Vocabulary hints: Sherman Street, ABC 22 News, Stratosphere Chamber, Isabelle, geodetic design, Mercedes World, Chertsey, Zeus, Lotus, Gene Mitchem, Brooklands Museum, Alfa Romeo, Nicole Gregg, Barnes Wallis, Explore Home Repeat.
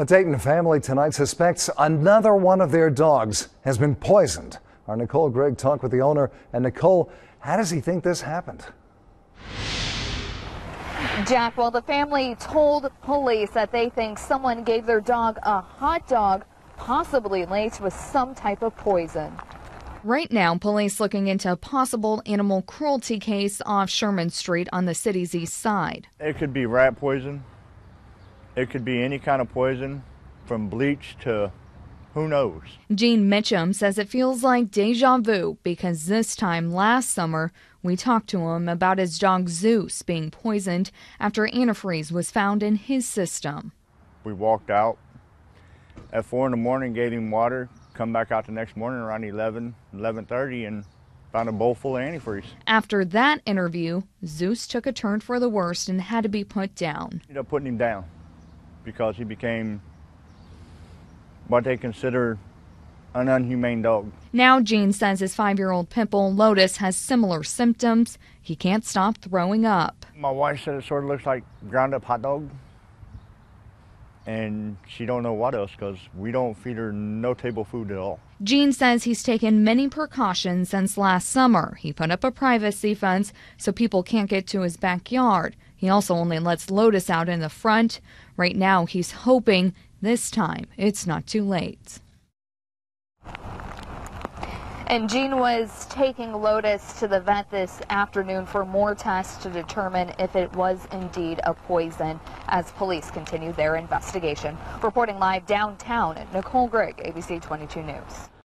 A Dayton family tonight suspects another one of their dogs has been poisoned. Our Nicole Gregg talked with the owner. And Nicole, how does he think this happened? Jack, well, the family told police that they think someone gave their dog a hot dog, possibly laced with some type of poison. Right now, police looking into a possible animal cruelty case off Sherman Street on the city's east side. It could be rat poison. It could be any kind of poison, from bleach to who knows. Gene Mitchem says it feels like deja vu because this time last summer, we talked to him about his dog Zeus being poisoned after antifreeze was found in his system. We walked out at 4 in the morning, gave him water, come back out the next morning around 11:30 and found a bowl full of antifreeze. After that interview, Zeus took a turn for the worst and had to be put down. Ended up putting him down, because he became what they consider an unhumane dog. Now Gene says his 5-year-old pit bull Lotus has similar symptoms. He can't stop throwing up. My wife said it sort of looks like ground up hot dog, and she don't know what else because we don't feed her no table food at all. Gene says he's taken many precautions since last summer. He put up a privacy fence so people can't get to his backyard. He also only lets Lotus out in the front. Right now, he's hoping this time it's not too late. And Gene was taking Lotus to the vet this afternoon for more tests to determine if it was indeed a poison as police continue their investigation. Reporting live downtown, Nicole Gregg, ABC 22 News.